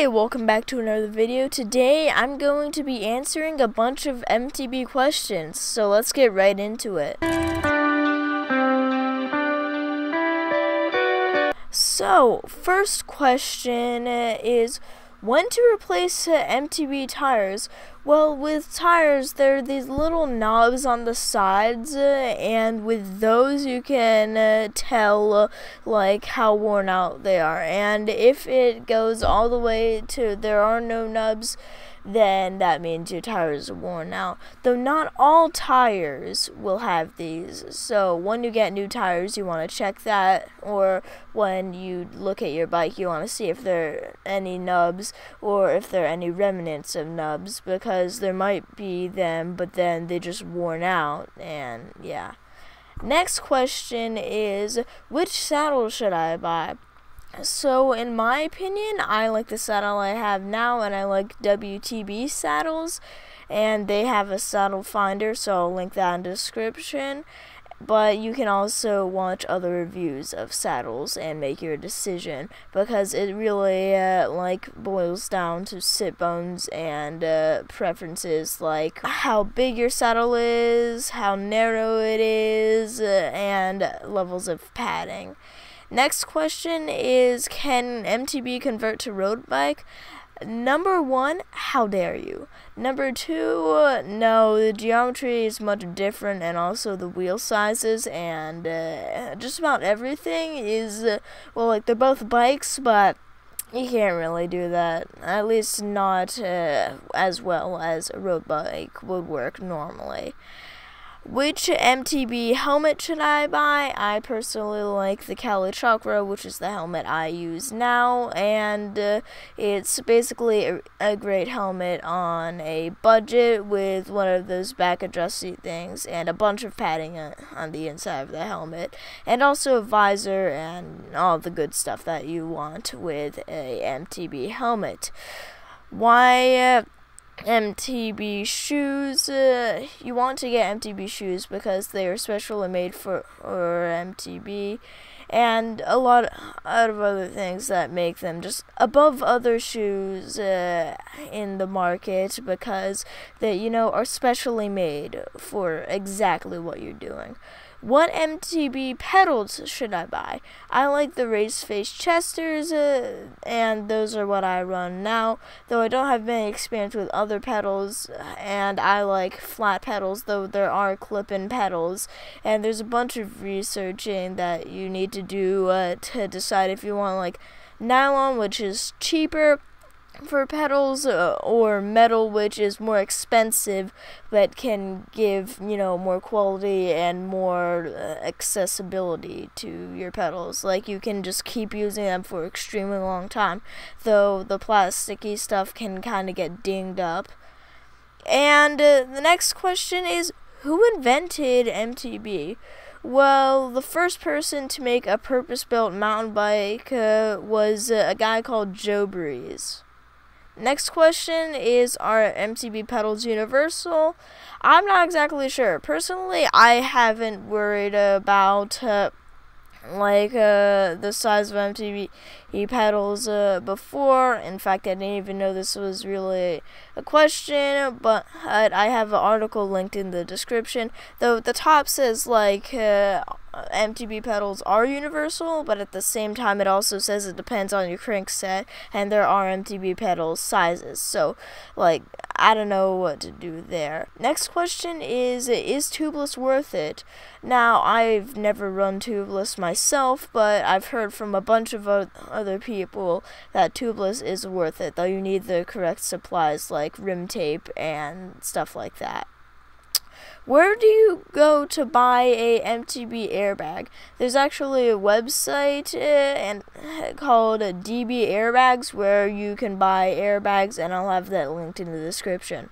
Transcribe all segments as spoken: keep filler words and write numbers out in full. Hey, welcome back to another video. Today I'm going to be answering a bunch of M T B questions, so let's get right into it. So, first question is, when to replace M T B tires? Well, with tires, there are these little knobs on the sides, and with those you can tell like how worn out they are. And if it goes all the way to there are no knobs, then that means your tires are worn out. Though not all tires will have these, so when you get new tires you want to check that, or when you look at your bike you want to see if there are any nubs or if there are any remnants of nubs, because there might be them but then they just worn out. And yeah. Next question is, which saddle should I buy? So in my opinion, I like the saddle I have now, and I like W T B saddles, and they have a saddle finder, so I'll link that in the description. But you can also watch other reviews of saddles and make your decision, because it really uh, like boils down to sit bones and uh, preferences, like how big your saddle is, how narrow it is, uh, and levels of padding. Next question is, can M T B convert to road bike? Number one, how dare you? Number two, uh, no, the geometry is much different, and also the wheel sizes, and uh, just about everything is, uh, well, like, they're both bikes, but you can't really do that, at least not uh, as well as a road bike would work normally. Which M T B helmet should I buy? I personally like the Kali Chakra, which is the helmet I use now, and uh, it's basically a, a great helmet on a budget with one of those back adjust things and a bunch of padding on, on the inside of the helmet, and also a visor and all the good stuff that you want with a M T B helmet. Why uh, M T B shoes? Uh, you want to get M T B shoes because they are specially made for or M T B, and a lot of other things that make them just above other shoes uh, in the market, because they, you know, are specially made for exactly what you're doing. What M T B pedals should I buy? I like the Race Face Chesters, uh, and those are what I run now, though I don't have many experience with other pedals, and I like flat pedals, though there are clip-in pedals, and there's a bunch of researching that you need to do uh, to decide if you want, like, nylon, which is cheaper for pedals, uh, or metal, which is more expensive but can give, you know, more quality and more uh, accessibility to your pedals. Like, you can just keep using them for an extremely long time, though the plasticky stuff can kind of get dinged up. And uh, the next question is, who invented M T B? Well, the first person to make a purpose-built mountain bike uh, was uh, a guy called Joe Breeze. Next question is, are M T B pedals universal? I'm not exactly sure. Personally, I haven't worried about uh, like uh, the size of M T B pedals uh, before. In fact, I didn't even know this was really a question, but I have an article linked in the description. Though the top says like uh, M T B pedals are universal, but at the same time it also says it depends on your crankset, and there are M T B pedal sizes, so like I don't know what to do there. Next question is, is tubeless worth it? Now, I've never run tubeless myself, but I've heard from a bunch of other people that tubeless is worth it, though you need the correct supplies like rim tape and stuff like that. Where do you go to buy a M T B airbag? There's actually a website uh, and called D D airbags where you can buy airbags, and I'll have that linked in the description.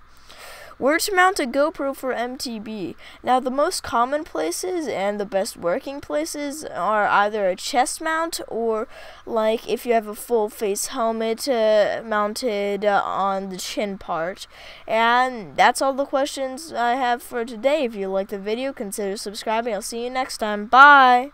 Where to mount a GoPro for M T B? Now, the most common places and the best working places are either a chest mount, or like if you have a full face helmet uh, mounted uh, on the chin part. And that's all the questions I have for today. If you liked the video, consider subscribing. I'll see you next time. Bye!